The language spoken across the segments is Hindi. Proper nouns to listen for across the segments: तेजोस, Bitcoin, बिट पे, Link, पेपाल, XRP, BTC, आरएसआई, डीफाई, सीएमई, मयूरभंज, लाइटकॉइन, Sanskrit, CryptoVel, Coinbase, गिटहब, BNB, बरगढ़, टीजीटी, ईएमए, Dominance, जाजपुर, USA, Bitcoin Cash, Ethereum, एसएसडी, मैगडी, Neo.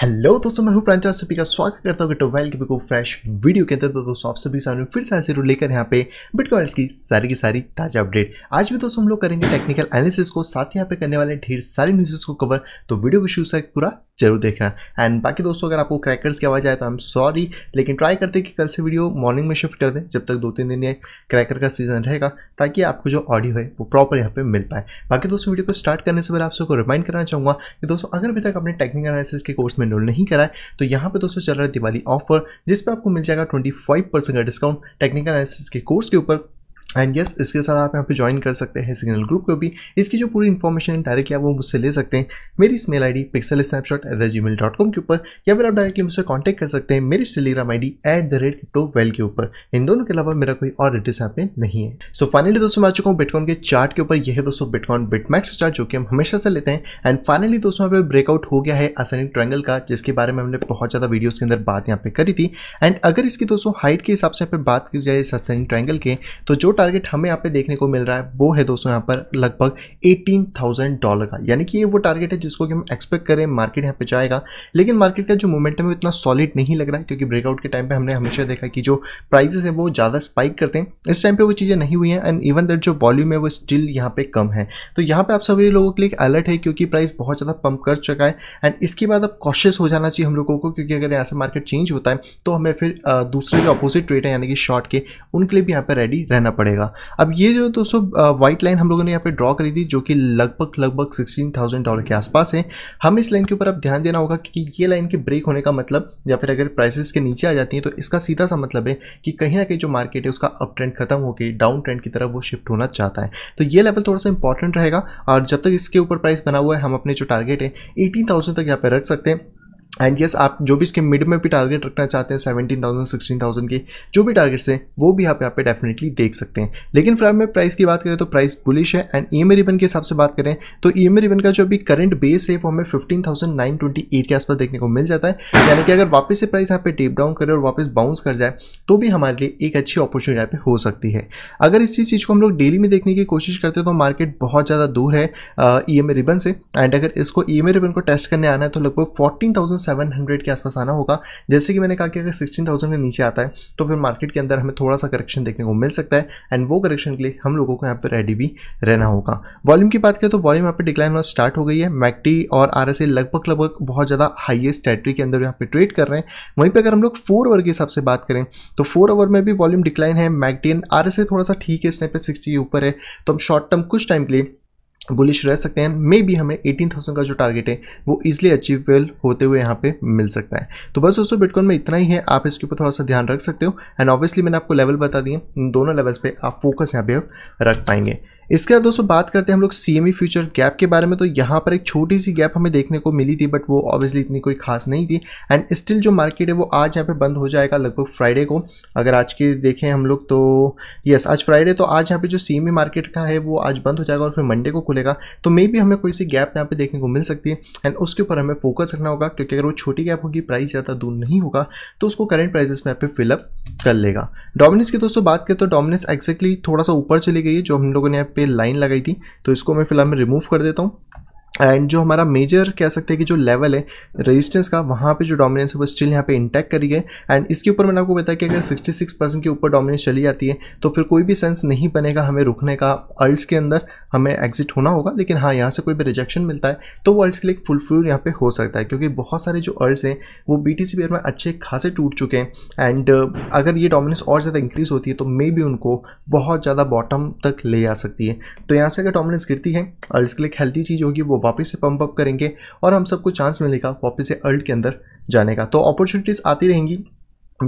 हेलो दोस्तों, मैं हूं प्रांचा, सभी का स्वागत करता हूं टोबाइल के फ्रेश वीडियो के अंदर। तो दोस्तों आप सभी सामने फिर से लेकर यहाँ पे बिटकॉइंस की सारी ताजा अपडेट। आज भी दोस्तों हम लोग करेंगे टेक्निकल एनालिसिस को, साथ ही यहाँ पे करने वाले ढेर सारी न्यूज़ को कवर। तो वीडियो भी शुरू तक पूरा जरूर देखना। एंड बाकी दोस्तों अगर आपको क्रैकर्स की आवाज़ आए तो आई एम सॉरी, लेकिन ट्राई करते हैं कि कल से वीडियो मॉर्निंग में शिफ्ट कर दें, जब तक 2-3 दिन ये क्रैकर का सीजन रहेगा, ताकि आपको जो ऑडियो है वो प्रॉपर यहाँ पे मिल पाए। बाकी दोस्तों वीडियो को स्टार्ट करने से पहले आप सबको रिमाइंड करना चाहूँगा कि दोस्तों अगर अभी तक आपने टेक्निकल एनालिसिस के कोर्स में एनरोल नहीं करा है तो यहाँ पे दोस्तों चल रहा है दिवाली ऑफर, जिस पर आपको मिल जाएगा 25% का डिस्काउंट टेक्निकल एनालिसिस के कोर्स के ऊपर। एंड यस, इसके साथ आप यहाँ पे ज्वाइन कर सकते हैं सिग्नल ग्रुप को भी। इसकी जो पूरी इन्फॉर्मेशन डायरेक्टली आप वो मुझसे ले सकते हैं मेरी इस मेल आईडी pixelsnapshot@gmail.com के ऊपर, या फिर आप डायरेक्टली मुझसे कांटेक्ट कर सकते हैं मेरी टेलीग्राम आईडी @cryptovel के ऊपर। इन दोनों के अलावा मेरा कोई और एड्रेस यहाँ पे नहीं है। सो फाइनली दोस्तों मैं आ चुका हूँ बिटकॉइन के चार्ट के ऊपर। यह है दोस्तों बिटकॉइन बिटमैक्स चार्ट जो कि हम हमेशा से लेते हैं। एंड फाइनली दोस्तों यहाँ पे ब्रेकआउट हो गया है असेंडिंग ट्रायंगल का, जिसके बारे में हमने बहुत ज़्यादा वीडियोज़ के अंदर बात यहाँ पे करी थी। एंड अगर इसकी दोस्तों हाइट के हिसाब से यहाँ पे बात की जाए इस असेंडिंग ट्रायंगल के, तो जो टारगेट हमें यहाँ पे देखने को मिल रहा है वो है दोस्तों यहाँ पर लगभग $18,000 का, यानी कि ये वो टारगेट है जिसको कि हम एक्सपेक्ट करें मार्केट यहाँ पे जाएगा। लेकिन मार्केट का जो मोमेंटम है इतना सॉलिड नहीं लग रहा है, क्योंकि ब्रेकआउट के टाइम पे हमने हमेशा देखा कि जो प्राइसेस है वो ज़्यादा स्पाइक करते हैं। इस टाइम पे वो चीज़ें नहीं हुई हैं। एंड इवन दैट जो वॉल्यूम है वो स्टिल यहाँ पे कम है। तो यहाँ पे आप सभी लोगों के लिए अलर्ट है, क्योंकि प्राइस बहुत ज़्यादा पंप कर चुका है। एंड इसके बाद अब कॉशियस हो जाना चाहिए हम लोगों को, क्योंकि अगर यहाँ से मार्केट चेंज होता है तो हमें फिर दूसरे जो अपोजिट ट्रेड है यानी कि शॉर्ट के, उनके लिए भी यहाँ पर रेडी रहना पड़ेगा। अब ये जो दोस्तों व्हाइट लाइन हम लोगों ने यहाँ पे ड्रॉ करी थी, जो कि लगभग $16,000 के आसपास है। हम इस लाइन के ऊपर अब ध्यान देना होगा, क्योंकि ये लाइन के ब्रेक होने का मतलब, या फिर अगर प्राइसेस के नीचे आ जाती है तो इसका सीधा सा मतलब है कि कहीं ना कहीं जो मार्केट है उसका अप ट्रेंड खत्म होकर डाउन ट्रेंड की तरफ वो शिफ्ट होना चाहता है। तो ये लेवल थोड़ा सा इंपॉर्टेंट रहेगा, और जब तक इसके ऊपर प्राइस बना हुआ है हम अपने जो टारगेट है 18,000 तक यहाँ पे रख सकते हैं। एंड यस, आप जो भी इसके मिड में भी टारगेट रखना चाहते हैं 17,000 16,000 के जो भी टारगेट्स हैं वो भी आप यहाँ पे डेफिनेटली देख सकते हैं। लेकिन फिलहाल में प्राइस की बात करें तो प्राइस बुलिश है। एंड ईएमए रिबन के हिसाब से बात करें तो ईएमए रिबन का जो अभी करंट बेस है वो हमें 15,928 के आसपास देखने को मिल जाता है। यानी कि अगर वापस से प्राइस यहाँ पे टेप डाउन करे और वापस बाउंस कर जाए तो भी हमारे लिए एक अच्छी अपॉर्चुनिटी यहाँ पे हो सकती है। अगर इसी चीज़ को हम लोग डेली में देखने की कोशिश करते हैं तो मार्केट बहुत ज़्यादा दूर है ईएमए रिबन से। एंड अगर इसको ईएमए रिबन को टेस्ट करने आना है तो लगभग 14,700 के आसपास आना होगा। जैसे कि मैंने कहा कि अगर 16,000 के नीचे आता है तो फिर मार्केट के अंदर हमें थोड़ा सा करेक्शन देखने को मिल सकता है। एंड वो करेक्शन के लिए हम लोगों को यहाँ पे रेडी भी रहना होगा। वॉल्यूम की बात करें तो वॉल्यूम यहाँ पे डिक्लाइन होना स्टार्ट हो गई है। मैक्टी और आरएसए लगभग बहुत ज़्यादा हाईएस्ट टेरिटरी के अंदर यहाँ पे ट्रेड कर रहे हैं। वहीं पर अगर हम लोग 4 आवर के हिसाब से बात करें तो 4 आवर में भी वॉल्यूम डिक्लाइन है। मैक्टी एंड आरएसए थोड़ा सा ठीक है, इस टाइम पे 60 ऊपर है, तो हम शॉर्ट टर्म कुछ टाइम के लिए बुलिश रह सकते हैं। मे बी हमें 18,000 का जो टारगेट है वो इजिली अचीवेबल होते हुए यहाँ पे मिल सकता है। तो बस दोस्तों बिटकॉइन में इतना ही है, आप इसके ऊपर थोड़ा सा ध्यान रख सकते हो। एंड ऑब्वियसली मैंने आपको लेवल बता दिए, इन दोनों लेवल्स पे आप फोकस यहाँ पे रख पाएंगे। इसके बाद दोस्तों बात करते हैं हम लोग सीएमई फ्यूचर गैप के बारे में। तो यहाँ पर एक छोटी सी गैप हमें देखने को मिली थी, बट वो ऑब्वियसली इतनी कोई खास नहीं थी। एंड स्टिल जो मार्केट है वो आज यहाँ पे बंद हो जाएगा लगभग फ्राइडे को। अगर आज के देखें हम लोग तो यस, आज फ्राइडे, तो आज यहाँ पे जो सीएमई मार्केट का है वो आज बंद हो जाएगा और फिर मंडे को खुलेगा। तो मे भी हमें कोई सी गैप यहाँ पे देखने को मिल सकती है। एंड उसके ऊपर हमें फोकस रखना होगा, क्योंकि अगर वो छोटी गैप होगी, प्राइस ज़्यादा दूर नहीं होगा, तो उसको करंट प्राइसेस में यहाँ पे फिलअप कर लेगा। डोमिनेंस की दोस्तों बात करें तो डोमिनेंस एक्जैक्टली थोड़ा सा ऊपर चली गई है, जो हम लोगों ने यहाँ पे लाइन लगाई थी। तो इसको मैं फिलहाल में रिमूव कर देता हूँ। एंड जो हमारा मेजर कह सकते हैं कि जो लेवल है रेजिस्टेंस का, वहाँ पे जो डोमिनेंस है वो स्टिल यहाँ पे इंटैक्ट करी है। एंड इसके ऊपर मैंने आपको बताया कि अगर 66% के ऊपर डोमिनेंस चली जाती है तो फिर कोई भी सेंस नहीं बनेगा हमें रुकने का, अल्ट्स के अंदर हमें एग्जिट होना होगा। लेकिन हाँ, यहाँ से कोई भी रिजेक्शन मिलता है तो वो अल्ट्स के लिए एक फुलफिल यहाँ पे हो सकता है, क्योंकि बहुत सारे जो अल्ट्स हैं वो BTC पेयर में अच्छे खासे टूट चुके हैं। एंड अगर ये डोमिनेंस और ज़्यादा इंक्रीज़ होती है तो मे बी उनको बहुत ज़्यादा बॉटम तक ले जा सकती है। तो यहाँ से अगर डोमिनेंस गिरती है, अल्ट्स के लिए एक हेल्दी चीज़ होगी, वो वापस से पंप अप करेंगे और हम सबको चांस मिलेगा वापस से अल्ट के अंदर जाने का। तो अपॉर्चुनिटीज़ आती रहेंगी,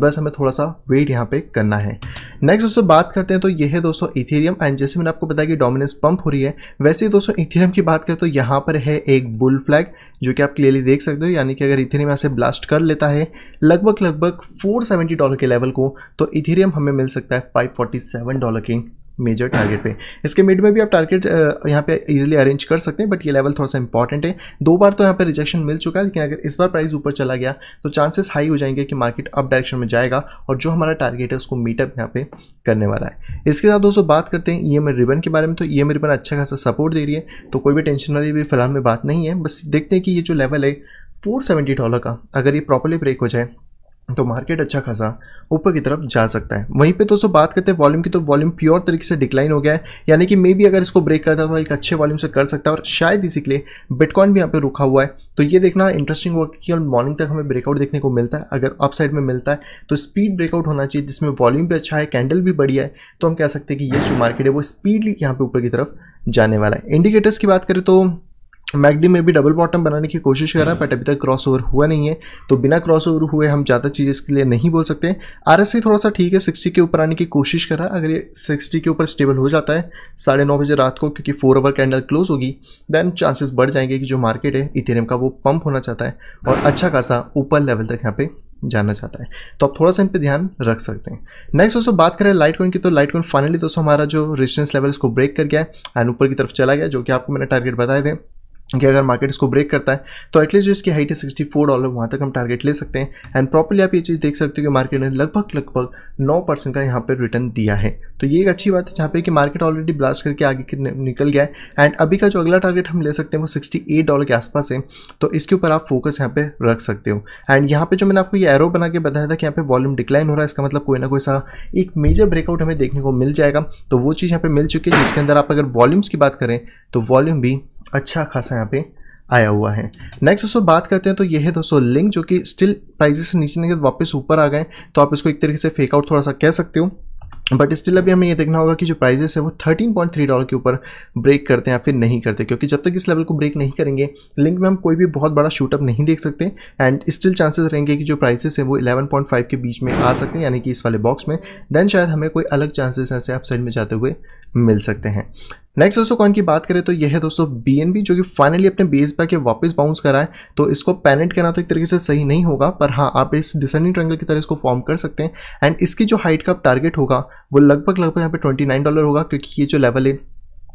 बस हमें थोड़ा सा वेट यहाँ पे करना है। नेक्स्ट दोस्तों बात करते हैं तो ये है दोस्तों इथेरियम। एंड जैसे मैंने आपको बताया कि डोमिनेंस पंप हो रही है, वैसे ही दोस्तों इथेरियम की बात करें तो यहाँ पर है एक बुल फ्लैग, जो कि आप क्लियरली देख सकते हो। यानी कि अगर इथेरियम यहाँ से ब्लास्ट कर लेता है लगभग $470 के लेवल को, तो इथेरियम हमें मिल सकता है $547 के मेजर टारगेट पे। इसके मिड में भी आप टारगेट यहाँ पे इजीली अरेंज कर सकते हैं, बट ये लेवल थोड़ा सा इंपॉर्टेंट है। 2 बार तो यहाँ पे रिजेक्शन मिल चुका है, लेकिन अगर इस बार प्राइस ऊपर चला गया तो चांसेस हाई हो जाएंगे कि मार्केट अप डायरेक्शन में जाएगा और जो हमारा टारगेट है उसको मीटअप यहाँ पे करने वाला है। इसके साथ दोस्तों बात करते हैं ईएमए रिबन के बारे में। तो ईएमए रिबन अच्छा खासा सपोर्ट दे रही है, तो कोई भी टेंशन वाली भी फिलहाल में बात नहीं है। बस देखते हैं कि ये जो लेवल है $470 का अगर ये प्रॉपर्ली ब्रेक हो जाए तो मार्केट अच्छा खासा ऊपर की तरफ जा सकता है। वहीं पे दोस्तों बात करते हैं वॉल्यूम की, तो वॉल्यूम प्योर तरीके से डिक्लाइन हो गया है, यानी कि मे बी अगर इसको ब्रेक करता तो एक अच्छे वॉल्यूम से कर सकता है और शायद इसी के लिए बिटकॉइन भी यहाँ पे रुका हुआ है। तो ये देखना इंटरेस्टिंग होगा कि मॉर्निंग तक हमें ब्रेकआउट देखने को मिलता है, अगर अपसाइड में मिलता है तो स्पीड ब्रेकआउट होना चाहिए जिसमें वॉल्यूम भी अच्छा है, कैंडल भी बढ़िया है, तो हम कह सकते हैं कि ये जो मार्केट है वो स्पीडली यहाँ पे ऊपर की तरफ जाने वाला है। इंडिकेटर्स की बात करें तो मैगडी में भी डबल बॉटम बनाने की कोशिश कर रहा है बट अभी तक क्रॉस ओवर हुआ नहीं है, तो बिना क्रॉस ओवर हुए हम ज़्यादा चीज़ इसके लिए नहीं बोल सकते। आरएसआई थोड़ा सा ठीक है, 60 के ऊपर आने की कोशिश कर रहा है, अगर ये 60 के ऊपर स्टेबल हो जाता है 9:30 बजे रात को, क्योंकि 4 आवर कैंडल क्लोज होगी, देन चांसेस बढ़ जाएंगे कि जो मार्केट है इथेरियम का वो पंप होना चाहता है और अच्छा खासा ऊपर लेवल तक यहाँ पे जाना चाहता है, तो आप थोड़ा सा इन पे ध्यान रख सकते हैं। नेक्स्ट दोस्तों बात करें लाइटकॉइन की, तो लाइटकॉइन फाइनली दोस्तों हमारा जो रेजिस्टेंस लेवल इसको ब्रेक कर गया है एंड ऊपर की तरफ चला गया, जो कि आपको मैंने टारगेट बताए थे कि अगर मार्केट इसको ब्रेक करता है तो एटलीस्ट जो इसकी हाइट है $64 वहाँ तक हम टारगेट ले सकते हैं। एंड प्रॉपर्ली आप ये चीज़ देख सकते हो कि मार्केट ने लगभग 9% का यहाँ पर रिटर्न दिया है, तो ये एक अच्छी बात है जहाँ पे कि मार्केट ऑलरेडी ब्लास्ट करके आगे की निकल गया है। एंड अभी का जो अगला टारगेट हम ले सकते हैं वो $68 के आसपास है, तो इसके ऊपर आप फोकस यहाँ पे रख सकते हो। एंड यहाँ पे जो मैंने आपको ये एरो बना के बताया था कि यहाँ पे वॉल्यूम डिक्लाइन हो रहा है, इसका मतलब कोई ना कोई सा एक मेजर ब्रेकआउट हमें देखने को मिल जाएगा, तो वो चीज़ यहाँ पे मिल चुकी है, जिसके अंदर आप अगर वॉल्यूम्स की बात करें तो वॉल्यूम भी अच्छा खासा यहाँ पे आया हुआ है। नेक्स्ट दोस्तों बात करते हैं तो ये है दोस्तों लिंक, जो कि स्टिल प्राइसेस से नीचे निकल वापस ऊपर आ गए, तो आप इसको एक तरीके से फेक आउट थोड़ा सा कह सकते हो, बट स्टिल अभी हमें ये देखना होगा कि जो प्राइसेस है वो $13.3 के ऊपर ब्रेक करते हैं या फिर नहीं करते, क्योंकि जब तक इस लेवल को ब्रेक नहीं करेंगे लिंक में हम कोई भी बहुत बड़ा शूटअप नहीं देख सकते। एंड स्टिल चांसेस रहेंगे कि जो प्राइसेस है वो 11.5 के बीच में आ सकते हैं, यानी कि इस वाले बॉक्स में, देन शायद हमें कोई अलग चांसेस ऐसे अपसाइड में जाते हुए मिल सकते हैं। नेक्स्ट दोस्तों कॉइन की बात करें तो यह है दोस्तों BNB, जो कि फाइनली अपने बेस पर के वापस बाउंस करा है, तो इसको पैनिक करना तो एक तरीके से सही नहीं होगा, पर हाँ आप इस डिसेंडिंग ट्रायंगल की तरह इसको फॉर्म कर सकते हैं। एंड इसकी जो हाइट का टारगेट होगा वो लगभग यहाँ पे $29 होगा, क्योंकि ये जो लेवल है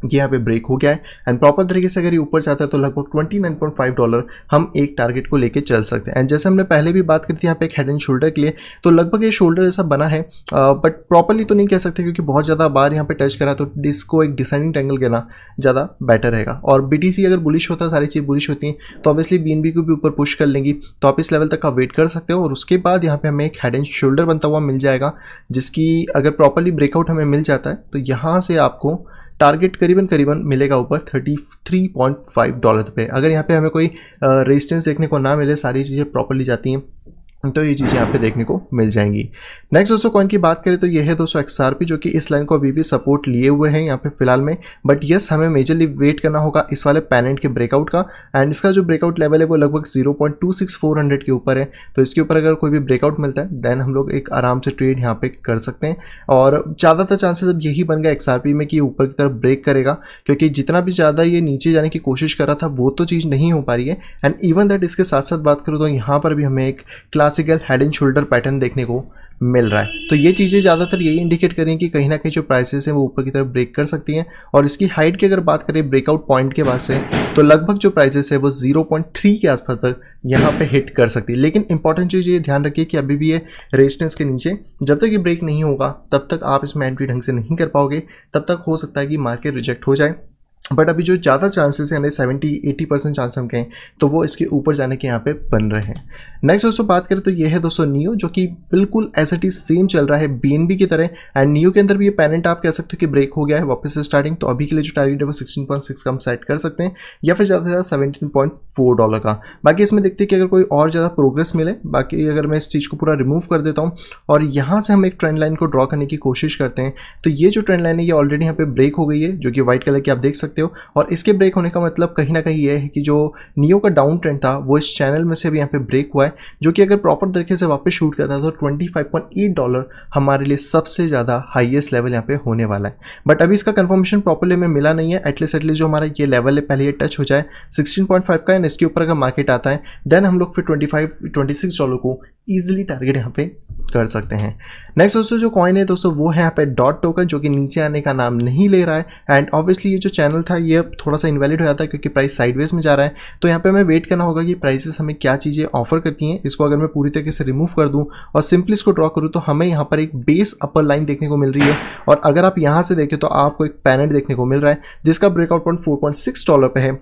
ये यहाँ पे ब्रेक हो गया है। एंड प्रॉपर तरीके से अगर ये ऊपर जाता है तो लगभग $29.5 हम एक टारगेट को लेके चल सकते हैं। एंड जैसे हमने पहले भी बात करी थी यहाँ पे एक हेड एंड शोल्डर के लिए, तो लगभग ये शोल्डर जैसा बना है, बट प्रॉपरली तो नहीं कह सकते क्योंकि बहुत ज़्यादा बार यहाँ पे टच करा, तो इसको एक डिसेंडिंग ट्रायंगल करना ज़्यादा बेटर रहेगा। और BTC अगर बुलिश होता है, सारी चीज़ बुलिश होती हैं, तो ऑब्वियसली BNB को भी ऊपर पुश कर लेंगी, तो आप इस लेवल तक का वेट कर सकते हो और उसके बाद यहाँ पर हमें एक हेड एंड शोल्डर बनता हुआ मिल जाएगा, जिसकी अगर प्रॉपरली ब्रेकआउट हमें मिल जाता है तो यहाँ से आपको टारगेट करीबन मिलेगा ऊपर $33.5 पे। अगर यहाँ पे हमें कोई रेजिस्टेंस देखने को ना मिले, सारी चीज़ें प्रॉपरली जाती हैं, तो ये चीज़ें यहाँ पे देखने को मिल जाएंगी। नेक्स्ट दोस्तों कॉइन की बात करें तो ये है दोस्तों XRP, जो कि इस लाइन को अभी भी सपोर्ट लिए हुए हैं यहाँ पे फिलहाल में, बट यस हमें मेजरली वेट करना होगा इस वाले पैनेंट के ब्रेकआउट का। एंड इसका जो ब्रेकआउट लेवल है वो लगभग 0.26400 के ऊपर है, तो इसके ऊपर अगर कोई भी ब्रेकआउट मिलता है देन हम लोग एक आराम से ट्रेड यहाँ पे कर सकते हैं। और ज़्यादातर चांसेस अब यही बन गया XRP में कि ऊपर की तरफ ब्रेक करेगा, क्योंकि जितना भी ज़्यादा ये नीचे जाने की कोशिश कर रहा था वो तो चीज़ नहीं हो पा रही है। एंड इवन दैट इसके साथ साथ बात करूँ तो यहाँ पर भी हमें एक classical head and shoulder pattern देखने को मिल रहा है, तो ये चीज़ें ज़्यादातर यही इंडिकेट करें कि कहीं ना कहीं जो प्राइसेस हैं वो ऊपर की तरफ ब्रेक कर सकती हैं। और इसकी हाइट की अगर बात करें ब्रेकआउट पॉइंट के बाद से, तो लगभग जो प्राइसेस है वो 0.3 के आसपास तक यहाँ पे हिट कर सकती है। लेकिन इंपॉर्टेंट चीज़ ये ध्यान रखिए कि अभी भी ये रेजिस्टेंस के नीचे जब तक ये ब्रेक नहीं होगा तब तक आप इसमें एंट्री ढंग से नहीं कर पाओगे, तब तक हो सकता है कि मार्केट रिजेक्ट हो जाए। बट अभी जो ज़्यादा चांसेस हैं, 70-80% चांस हम कहें तो वो इसके ऊपर जाने के यहाँ पे बन रहे हैं। नेक्स्ट दोस्तों बात करें तो ये है दोस्तों नियो, जो कि बिल्कुल एज इट इज सेम चल रहा है BNB की तरह। एंड नियो के अंदर भी ये पैरेंट आप कह सकते हो कि ब्रेक हो गया है वापस से स्टार्टिंग, तो अभी के लिए जो टारगेट है वो 16.6 का हम सेट कर सकते हैं या फिर ज़्यादा से ज़्यादा $17.4 का। बाकी इसमें देखते हैं कि अगर कोई और ज़्यादा प्रोग्रेस मिले। बाकी अगर मैं इस चीज़ को पूरा रिमूव कर देता हूँ और यहाँ से हम एक ट्रेंड लाइन को ड्रॉ करने की कोशिश करते हैं, तो ये जो ट्रेंड लाइन है ये ऑलरेडी यहाँ पर ब्रेक हो गई है, जो कि व्हाइट कलर की आप देख सकते हो। और इसके ब्रेक होने का मतलब कहीं ना कहीं यह है कि जो नियो का डाउन ट्रेंड था वो इस चैनल में से भी यहाँ पे ब्रेक हुआ है, जो कि अगर प्रॉपर तरीके से वापस शूट करता है तो $25.8 हमारे लिए सबसे ज़्यादा हाईएस्ट लेवल यहाँ पे होने वाला है। बट अभी इसका कंफर्मेशन प्रॉपरली हमें मिला नहीं है। एटलीस्ट जो हमारा ये लेवल है पहले ये टच हो जाए 16.5 का, एंड इसके ऊपर अगर मार्केट आता है देन हम लोग फिर $26 को ईजिली टारगेट यहाँ पे कर सकते हैं। नेक्स्ट दोस्तों जो कॉइन है दोस्तों वो है यहाँ पे डॉट टोकन, जो कि नीचे आने का नाम नहीं ले रहा है। एंड ऑब्वियसली ये जो चैनल था ये थोड़ा सा इनवैलिड हो जाता है क्योंकि प्राइस साइडवेज में जा रहा है, तो यहाँ पे हमें वेट करना होगा कि प्राइसेस हमें क्या चीज़ें ऑफर करती हैं। इसको अगर मैं पूरी तरीके से रिमूव कर दूँ और सिंपली इसको ड्रॉ करूँ तो हमें यहाँ पर एक बेस अपर लाइन देखने को मिल रही है, और अगर आप यहाँ से देखें तो आपको एक पैरेंट देखने को मिल रहा है जिसका ब्रेकआउट $4.6 पे है।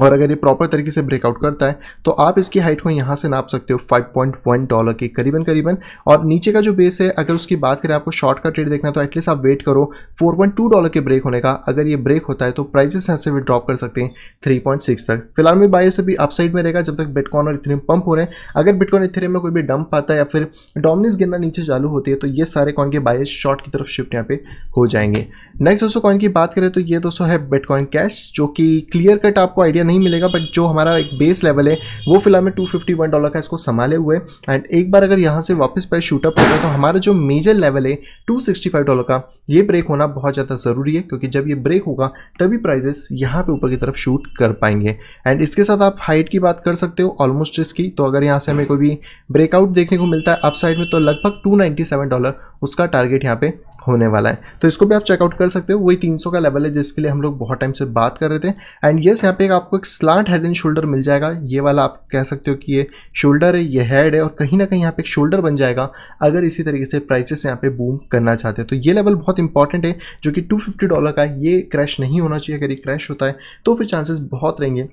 और अगर ये प्रॉपर तरीके से ब्रेकआउट करता है तो आप इसकी हाइट को यहाँ से नाप सकते हो $5.1 के करीबन। और नीचे का जो बेस है, अगर उसकी बात करें, आपको शॉर्ट का ट्रेड देखना है तो एटलीस्ट आप वेट करो $4.2 के ब्रेक होने का। अगर ये ब्रेक होता है तो प्राइसेस यहाँ से भी ड्रॉप कर सकते हैं 3.6 तक। फिलहाल में बाय से भी अपसाइड में रहेगा जब तक बिटकॉइन और इथेरियम पंप हो रहे हैं। अगर बिटकॉइन इथेरियम में कोई भी डंप आता है या फिर डोमिनेंस गिरना नीचे चालू होती है तो ये सारे कॉइन के बाय शॉर्ट की तरफ शिफ्ट यहाँ पे हो जाएंगे। नेक्स्ट दोस्तों कॉइन की बात करें तो ये दोस्तों है बिटकॉइन कैश, जो कि क्लियर कट आपको आइडिया नहीं मिलेगा, बट जो हमारा एक बेस लेवल है वो फिलहाल में $251 का इसको संभाले हुए। एंड एक बार अगर यहाँ से वापस प्राइस शूटअप होता है तो हमारा जो मेजर लेवल है $265 का, ये ब्रेक होना बहुत ज़्यादा ज़रूरी है, क्योंकि जब ये ब्रेक होगा तभी प्राइजेस यहाँ पे ऊपर की तरफ शूट कर पाएंगे। एंड इसके साथ आप हाइट की बात कर सकते हो ऑलमोस्ट इसकी, तो अगर यहाँ से हमें कोई भी ब्रेकआउट देखने को मिलता है अपसाइड में तो लगभग $297 उसका टारगेट यहाँ पे होने वाला है, तो इसको भी आप चेकआउट कर सकते हो। वही 300 का लेवल है जिसके लिए हम लोग बहुत टाइम से बात कर रहे थे। एंड येस, यहाँ पे आपको एक स्लांट हेड एंड शोल्डर मिल जाएगा, ये वाला आप कह सकते हो कि ये शोल्डर है, ये हेड है, और कहीं ना कहीं यहाँ पे एक शोल्डर बन जाएगा अगर इसी तरीके से प्राइसेस यहाँ पे बूम करना चाहते हैं तो। ये लेवल बहुत इंपॉर्टेंट है जो कि $250 का, ये क्रैश नहीं होना चाहिए। अगर ये क्रैश होता है तो फिर चांसेस बहुत रहेंगे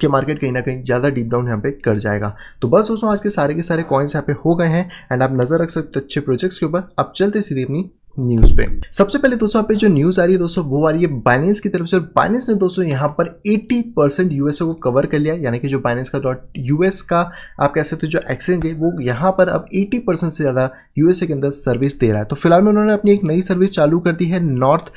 कि मार्केट कहीं ना कहीं ज़्यादा डीप डाउन यहाँ पे कर जाएगा। तो बस दोस्तों आज के सारे कॉइन्स यहाँ पे हो गए हैं एंड आप नज़र रख सकते हो अच्छे प्रोजेक्ट्स के ऊपर। अब चलते सीधे अपनी न्यूज़ पे। सबसे पहले दोस्तों यहाँ पे जो न्यूज़ आ रही है दोस्तों वो आ रही है बाइनेंस की तरफ से। बाइनेंस ने दोस्तों यहाँ पर 80% यूएसओ को कवर कर लिया, यानी कि जो बाइनेंस का .us का आप कह सकते हो जो एक्सचेंज है वो यहाँ पर अब 80% से ज़्यादा यूएसए के अंदर सर्विस दे रहा है। तो फिलहाल में उन्होंने अपनी एक नई सर्विस चालू कर दी है नॉर्थ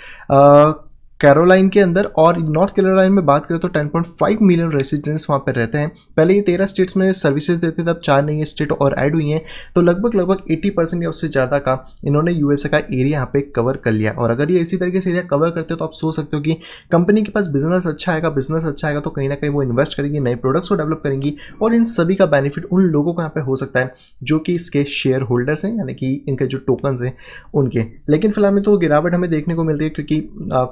कैरोलाइन के अंदर, और नॉर्थ कैरोलाइन में बात करें तो 10.5 मिलियन रेसिडेंट्स वहाँ पर रहते हैं। पहले ये 13 स्टेट्स में सर्विसेज देते थे, अब 4 नई स्टेट और ऐड हुई हैं, तो लगभग 80% या उससे ज़्यादा का इन्होंने यूएसए का एरिया यहाँ पे कवर कर लिया। और अगर ये इसी तरीके से एरिया कवर करते हो तो आप सोच सकते हो कि कंपनी के पास बिजनेस अच्छा आएगा, तो कहीं ना कहीं वो इन्वेस्ट करेंगी, नए प्रोडक्ट्स को डेवलप करेंगी, और इन सभी का बेनिफिट उन लोगों को यहाँ पे हो सकता है जो कि इसके शेयर होल्डर्स हैं, यानी कि इनके जो टोकन्स हैं उनके। लेकिन फिलहाल में तो गिरावट हमें देखने को मिल रही है क्योंकि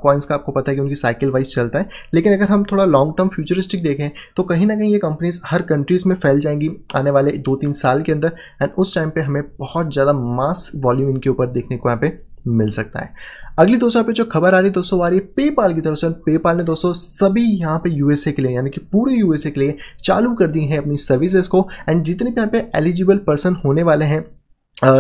कॉइन्स आपको पता है कि उनकी साइकिल वाइज चलता है। लेकिन अगर हम थोड़ा लॉन्ग टर्म फ्यूचरिस्टिक देखें तो कहीं ना कहीं ये कंपनीज हर कंट्रीज में फैल जाएंगी आने वाले 2-3 साल के अंदर, एंड उस टाइम पे हमें बहुत ज़्यादा मास वॉल्यूम इनके ऊपर देखने को यहाँ पे मिल सकता है। अगली दोस्तों यहाँ पे जो खबर आ रही है दोस्तों आ रही है पेपाल की तरफ से। पेपाल ने दोस्तों सभी यहाँ पे यूएसए के लिए, यानी कि पूरे यूएसए के लिए चालू कर दी है अपनी सर्विसेज को। एंड जितने भी यहाँ पे एलिजिबल पर्सन होने वाले हैं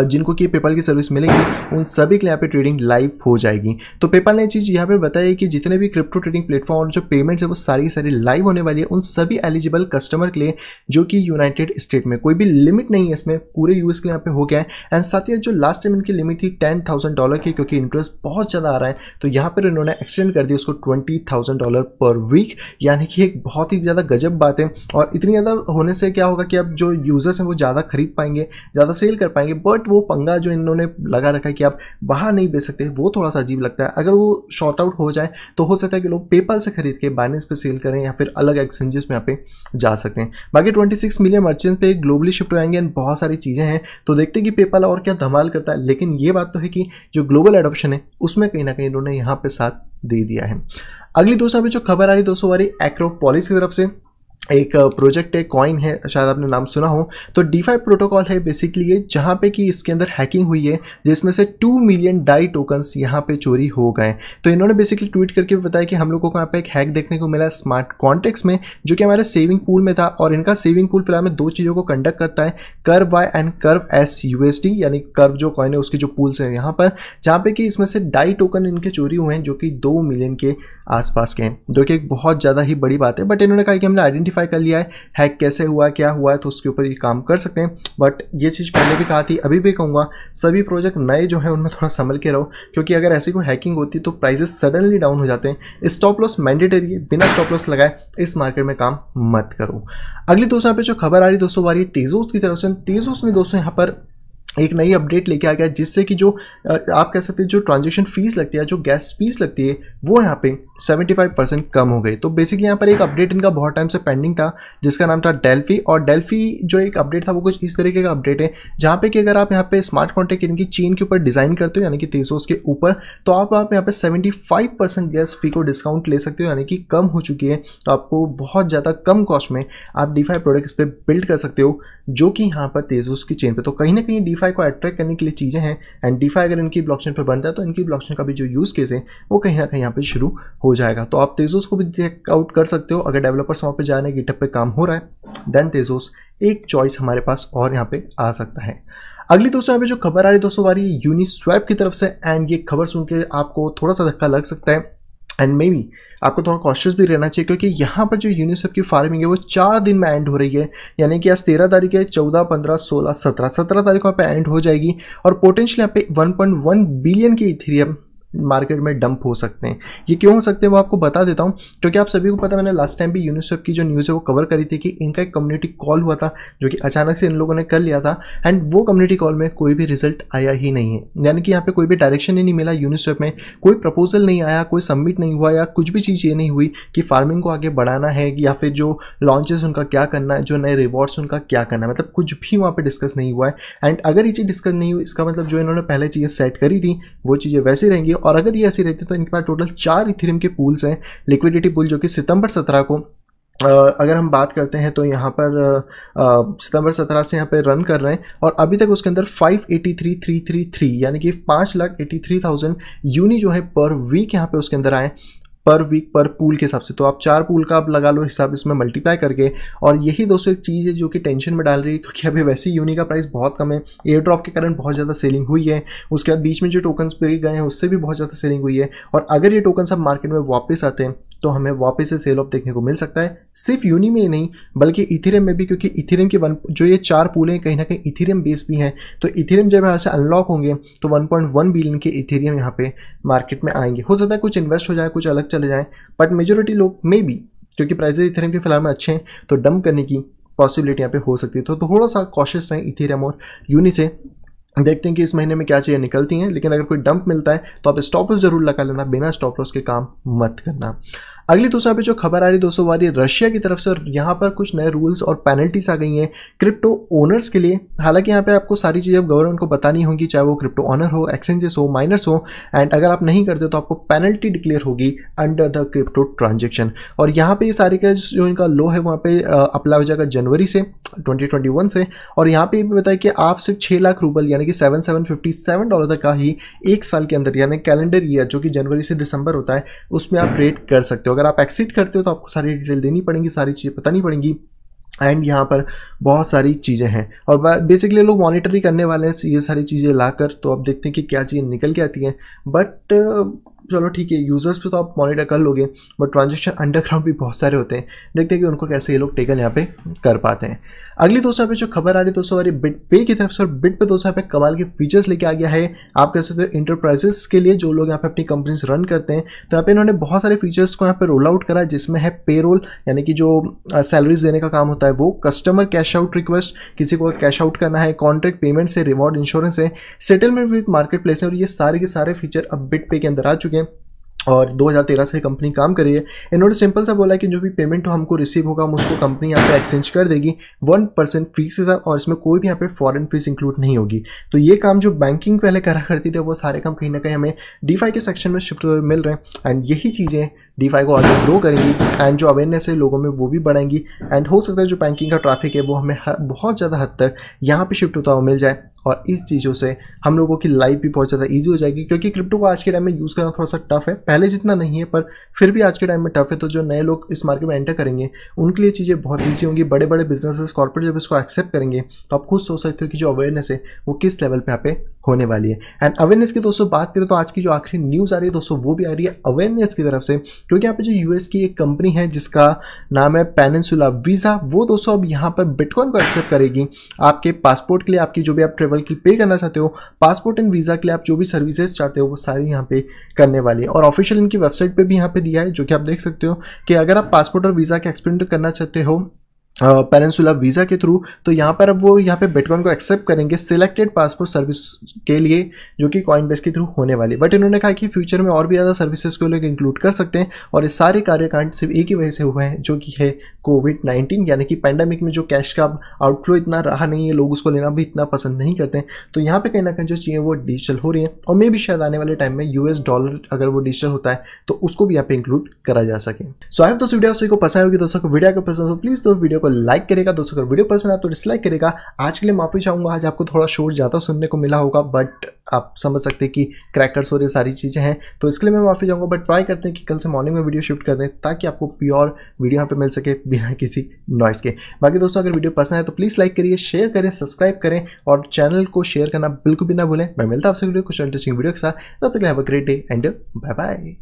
जिनको कि पेपाल की सर्विस मिलेगी, उन सभी के लिए यहाँ पे ट्रेडिंग लाइव हो जाएगी। तो पेपाल ने चीज़ यहाँ पे बताई कि जितने भी क्रिप्टो ट्रेडिंग प्लेटफॉर्म और जो पेमेंट्स है वो सारी की सारी लाइव होने वाली है उन सभी एलिजिबल कस्टमर के लिए, जो कि यूनाइटेड स्टेट में कोई भी लिमिट नहीं है इसमें, पूरे यूएस के लिए यहाँ पे हो गया है। एंड साथ ही जो लास्ट टाइम इनकी लिमिट थी $10,000 की, क्योंकि इंटरेस्ट बहुत ज़्यादा आ रहा है, तो यहाँ पर इन्होंने एक्सटेंड कर दिया उसको $20,000 पर वीक, यानी कि एक बहुत ही ज़्यादा गजब बात है। और इतनी ज़्यादा होने से क्या होगा कि अब जो यूज़र्स हैं वो ज़्यादा खरीद पाएंगे, ज़्यादा सेल कर पाएंगे, बट वो पंगा जो इन्होंने लगा रखा है कि आप बाहर नहीं बेच सकते वो थोड़ा सा अजीब लगता है। अगर वो शॉर्ट आउट हो जाए तो हो सकता है कि लोग पेपाल से खरीद के बाइनेंस पे सेल करें या फिर अलग एक्सचेंजेस में यहाँ पे जा सकते हैं। बाकी 26 मिलियन मर्चेंट्स पे ग्लोबली शिफ्ट हो जाएंगे एंड बहुत सारी चीज़ें हैं, तो देखते हैं कि पेपाल और क्या धमाल करता है। लेकिन ये बात तो है कि जो ग्लोबल एडॉप्शन है उसमें कहीं ना कहीं इन्होंने यहाँ पर साथ दे दिया है। अगली दोस्तों अभी जो खबर आ रही दोस्तों वाली एक्रोपोलिस की तरफ से, एक प्रोजेक्ट है, कॉइन है, शायद आपने नाम सुना हो। तो डीफाई प्रोटोकॉल है बेसिकली ये, जहाँ पे कि इसके अंदर हैकिंग हुई है जिसमें से 2 मिलियन डाई टोकन्स यहाँ पे चोरी हो गए। तो इन्होंने बेसिकली ट्वीट करके बताया कि हम लोगों को यहाँ पे एक हैक देखने को मिला स्मार्ट कॉन्टेक्स्ट में, जो कि हमारे सेविंग पूल में था। और इनका सेविंग पूल फिलहाल में 2 चीज़ों को कंडक्ट करता है, curve Y and curve S USD, यानी कर्व जो कॉइन है उसके जो पूल्स हैं यहाँ पर, जहाँ पे कि इसमें से डाई टोकन इनके चोरी हुए हैं जो कि 2 मिलियन के आसपास के हैं, जो कि एक बहुत ज़्यादा ही बड़ी बात है। बट इन्होंने कहा कि हमने आइडेंटिफाई कर लिया है हैक कैसे हुआ, क्या हुआ है, तो उसके ऊपर ये काम कर सकते हैं। बट ये चीज़ पहले भी कहा थी, अभी भी कहूँगा, सभी प्रोजेक्ट नए जो हैं उनमें थोड़ा संभल के रहो, क्योंकि अगर ऐसी कोई हैकिंग होती तो प्राइसेस सडनली डाउन हो जाते हैं। स्टॉप लॉस मैंडेटरी है, बिना स्टॉप लॉस लगाए इस मार्केट में काम मत करो। अगली दोस्तों यहाँ पे जो खबर आ रही दोस्तों वाली तेजोस की तरफ से। तेजोस में दोस्तों यहाँ पर एक नई अपडेट लेके आ गया, जिससे कि जो आप कह सकते हैं जो ट्रांजेक्शन फीस लगती है, जो गैस फीस लगती है, वो यहाँ पे 75% कम हो गई। तो बेसिकली यहाँ पर एक अपडेट इनका बहुत टाइम से पेंडिंग था जिसका नाम था डेल्फी, और डेल्फी जो एक अपडेट था वो कुछ इस तरीके का अपडेट है जहाँ पे कि अगर आप यहाँ पे स्मार्ट कॉन्ट्रैक्ट इनकी चेन के ऊपर डिज़ाइन करते हो, यानी कि तेजोस के ऊपर, तो आप यहाँ पे 75% गैस फी को डिस्काउंट ले सकते हो, यानी कि कम हो चुकी है। तो आपको बहुत ज़्यादा कम कॉस्ट में आप DeFi प्रोडक्ट्स पे बिल्ड कर सकते हो, जो कि यहाँ पर तेजोस की चेन पर। तो कहीं ना कहीं DeFi डीफाई को अट्रैक्ट करने के लिए चीज़ें हैं, एंड डीफाई अगर इनकी ब्लॉकचेन पर बनता है तो इनकी ब्लॉकचेन का भी जो यूज़ केस है वो कहीं ना कहीं यहाँ पे शुरू हो जाएगा। तो आप तेजोस को भी चेकआउट कर सकते हो, अगर डेवलपर्स वहाँ पर जा रहे हैं, गिटहब पे काम हो रहा है, देन तेजोस एक चॉइस हमारे पास और यहाँ पे आ सकता है। अगली दोस्तों यहाँ पे जो खबर आ रही है दोस्तों हमारी यूनिस्वैप की तरफ से, एंड ये खबर सुन के आपको थोड़ा सा धक्का लग सकता है, एंड मे बी आपको थोड़ा कॉशियस भी रहना चाहिए, क्योंकि यहाँ पर जो यूनिस्वैप की फार्मिंग है वो 4 दिन में एंड हो रही है, यानी कि आज 13 तारीख है, 14, 15, 16, 17 तारीख को यहाँ पे एंड हो जाएगी, और पोटेंशियली यहाँ पे 1.1 बिलियन की इथेरियम मार्केट में डंप हो सकते हैं। ये क्यों हो सकते हैं वो आपको बता देता हूं, क्योंकि आप सभी को पता है मैंने लास्ट टाइम भी यूनिस्वैप की जो न्यूज़ है वो कवर करी थी कि इनका एक कम्युनिटी कॉल हुआ था जो कि अचानक से इन लोगों ने कर लिया था, एंड वो कम्युनिटी कॉल में कोई भी रिजल्ट आया ही नहीं है, यानी कि यहाँ पे कोई भी डायरेक्शन ही नहीं मिला, यूनिस्वैप में कोई प्रपोजल नहीं आया, कोई सबमिट नहीं हुआ, या कुछ भी चीज़ ये नहीं हुई कि फार्मिंग को आगे बढ़ाना है या फिर जो लॉन्चेस उनका क्या करना है, जो नए रिवॉर्ड्स उनका क्या करना है, मतलब कुछ भी वहाँ पर डिस्कस नहीं हुआ है। एंड अगर ये चीज़ डिस्कस नहीं हुई इसका मतलब जो इन्होंने पहले चीज़ें सेट करी थी वो चीज़ें वैसी रहेंगी, और अगर ये ऐसी रहती है तो इनके पास टोटल 4 इथेरियम के पूल्स हैं, लिक्विडिटी पूल जो कि सितंबर 17 को अगर हम बात करते हैं तो यहाँ पर सितंबर 17 से यहाँ पे रन कर रहे हैं, और अभी तक उसके अंदर 583,333 यानी कि 5,83,000 यूनी जो है पर वीक यहाँ पे उसके अंदर आए, पर वीक पर पूल के हिसाब से। तो आप 4 पूल का आप लगा लो हिसाब इसमें मल्टीप्लाई करके, और यही दोस्तों एक चीज़ है जो कि टेंशन में डाल रही है, क्योंकि अभी वैसे ही यूनी का प्राइस बहुत कम है, एयर ड्रॉप के कारण बहुत ज़्यादा सेलिंग हुई है, उसके बाद बीच में जो टोकन्स पे गए हैं उससे भी बहुत ज़्यादा सेलिंग हुई है, और अगर ये टोकन्स अब मार्केट में वापस आते हैं तो हमें वापस से सेल ऑफ देखने को मिल सकता है, सिर्फ यूनी में ही नहीं बल्कि इथेरियम में भी, क्योंकि इथेरियम के जो ये 4 पूल हैं कहीं ना कहीं इथेरियम बेस भी हैं, तो इथेरियम जब यहाँ से अनलॉक होंगे तो 1.1 बिलियन के इथेरियम यहाँ पे मार्केट में आएंगे। हो सकता है कुछ इन्वेस्ट हो जाए, कुछ अलग चले जाएँ, बट मेजोरिटी लोग मे बी क्योंकि प्राइजेज इथेरियम के फिलहाल में अच्छे हैं तो डंप करने की पॉसिबिलिटी यहाँ पे हो सकती है। तो थोड़ा सा कॉशियस रहें इथेरियम और यूनी से, देखते हैं कि इस महीने में क्या चीज़ें निकलती हैं, लेकिन अगर कोई डंप मिलता है तो आप स्टॉप लॉस जरूर लगा लेना, बिना स्टॉप लॉस के काम मत करना। अगली दोस्तों यहाँ पे जो खबर आ रही है दोस्तों वाली रशिया की तरफ से, और यहाँ पर कुछ नए रूल्स और पेनल्टीज आ गई हैं क्रिप्टो ओनर्स के लिए। हालांकि यहाँ पे आपको सारी चीज़ें अब गवर्नमेंट को बतानी होंगी, चाहे वो क्रिप्टो ओनर हो, एक्सचेंजेस हो, माइनर्स हो, एंड अगर आप नहीं करते तो आपको पेनल्टी डिक्लेयर होगी अंडर द क्रिप्टो ट्रांजेक्शन। और यहाँ पर ये सारी का जो इनका लॉ है वहाँ पे अप्लाई हो जाएगा जनवरी से 2021 से, और यहाँ पर ये भी बताया कि आप सिर्फ 6 लाख रूबल यानी कि $7,757 तक का ही 1 साल के अंदर यानी कैलेंडर ईयर जो कि जनवरी से दिसंबर होता है उसमें आप ट्रेड कर सकते हो। अगर आप एक्सिट करते हो तो आपको सारी डिटेल देनी पड़ेंगी, सारी चीज़ें बतानी पड़ेंगी, एंड यहाँ पर बहुत सारी चीज़ें हैं और बेसिकली लोग मॉनिटर ही करने वाले हैं ये सारी चीज़ें लाकर। तो आप देखते हैं कि क्या चीज़ें निकल के आती हैं, बट चलो ठीक है, यूज़र्स पे तो आप मॉनिटर कर लोगे, बट ट्रांजेक्शन अंडरग्राउंड भी बहुत सारे होते हैं, देखते हैं कि उनको कैसे ये लोग टेकन यहाँ पे कर पाते हैं। अगली दोस्तों यहाँ पे जो खबर आ रही है दोस्तों हमारी बिट पे की तरफ से, और बिट पे दोस्तों यहाँ पे कमाल के फीचर्स लेके आ गया है। आप कह सकते हो इंटरप्राइजेस के लिए जो लोग यहाँ पे अपनी कंपनीज रन करते हैं, तो यहाँ पे इन्होंने बहुत सारे फीचर्स को यहाँ पे रोल आउट करा, जिसमें है पेरोल यानी कि जो सैलरीज देने का काम होता है वो, कस्टमर कैश आउट रिक्वेस्ट किसी को कैश आउट करना है, कॉन्ट्रैक्ट पेमेंट से रिवॉर्ड, इंश्योरेंस है, सेटलमेंट विद मार्केट प्लेस है, और ये सारे के सारे फीचर अब बिट पे के अंदर आ चुके हैं। और 2013 से कंपनी काम कर रही है। इन्होंने सिंपल सा बोला कि जो भी पेमेंट हो हमको रिसीव होगा हम उसको कंपनी यहाँ पे एक्सचेंज कर देगी 1% फीस के साथ, और इसमें कोई भी यहाँ पे फॉरेन फीस इंक्लूड नहीं होगी। तो ये काम जो बैंकिंग पहले करा करती थी वो सारे काम कहीं ना कहीं हमें डीफाई के सेक्शन में शिफ्ट हुए मिल रहे हैं, एंड यही चीज़ें डीफाई को आगे ग्रो करेंगी, एंड जो अवेयरनेस है लोगों में वो भी बढ़ाएंगी, एंड हो सकता है जो बैंकिंग का ट्रैफिक है वो हमें बहुत ज़्यादा हद तक यहाँ पे शिफ्ट होता हुआ मिल जाए, और इस चीज़ों से हम लोगों की लाइफ भी बहुत ज़्यादा ईजी हो जाएगी। क्योंकि क्रिप्टो को आज के टाइम में यूज़ करना थोड़ा सा टफ है, पहले जितना नहीं है पर फिर भी आज के टाइम में टफ है, तो जो नए लोग इस मार्केट में एंटर करेंगे उनके लिए चीज़ें बहुत ईजी होंगी। बड़े बड़े बिजनेसेस कॉर्पोरेट जब इसको एक्सेप्ट करेंगे तो आप खुद सोच सकते हो कि जो अवेयरनेस है वो किस लेवल पर यहाँ पे होने वाली है। एंड अवेयरनेस की दोस्तों बात करें तो आज की जो आखिरी न्यूज़ आ रही है दोस्तों वो भी आ रही है अवेयरनेस की तरफ से, क्योंकि यहाँ पे जो यूएस की एक कंपनी है जिसका नाम है पेनिनसुला वीज़ा, वो दोस्तों अब यहाँ पर बिटकॉइन को एक्सेप्ट करेगी आपके पासपोर्ट के लिए। आपकी जो भी आप ट्रेवल की पे करना चाहते हो, पासपोर्ट एंड वीज़ा के लिए आप जो भी सर्विसेज चाहते हो वो सारी यहाँ पे करने वाली है। और ऑफिशियल इनकी वेबसाइट पे भी यहाँ पे दिया है, जो कि आप देख सकते हो कि अगर आप पासपोर्ट और वीज़ा के एक्सपेरिमेंट करना चाहते हो पेनिनसुला वीज़ा के थ्रू, तो यहाँ पर अब वो यहाँ पे बिटकॉइन को एक्सेप्ट करेंगे सिलेक्टेड पासपोर्ट सर्विस के लिए जो कि कॉइनबेस के थ्रू होने वाली। बट इन्होंने कहा कि फ्यूचर में और भी ज़्यादा सर्विसेज को लोग इंक्लूड कर सकते हैं, और ये सारे कार्यकांड सिर्फ एक ही वजह से हुए हैं जो कि है कोविड-19, यानी कि पैंडेमिक में जो कैश का आउटफ्लो इतना रहा नहीं है, लोग उसको लेना भी इतना पसंद नहीं करते हैं, तो यहाँ पर कहीं ना कहीं जो चीज़ें वो डिजिटल हो रही हैं, और मे भी शायद आने वाले टाइम में $US अगर वो डिजिटल होता है तो उसको भी यहाँ पे इंक्लूड करा जा सके। सो आई होप दोस्तों वीडियो आपको पसंद होगी। दोस्तों को वीडियो को पसंद हो प्लीज़ तो वीडियो लाइक करेगा दोस्तों, अगर वीडियो पसंद आया तो डिसलाइक करेगा। आज के लिए माफी चाहूँगा, आज आपको थोड़ा शोर ज़्यादा सुनने को मिला होगा, बट आप समझ सकते हैं कि क्रैकर्स और ये सारी चीज़ें हैं, तो इसके लिए मैं माफी चाहूँगा। बट ट्राई करते हैं कि कल से मॉर्निंग में वीडियो शिफ्ट कर दें ताकि आपको प्योर वीडियो यहाँ पे मिल सके बिना किसी नॉइज़ के। बाकी दोस्तों अगर वीडियो पसंद आए तो प्लीज़ लाइक करिए, शेयर करें, सब्सक्राइब करें और चैनल को शेयर करना बिल्कुल भी ना भूलें। मैं मिलता हूं आपसे कुछ इंटरेस्टिंग वीडियो के साथ, तब तक have a great day and bye bye.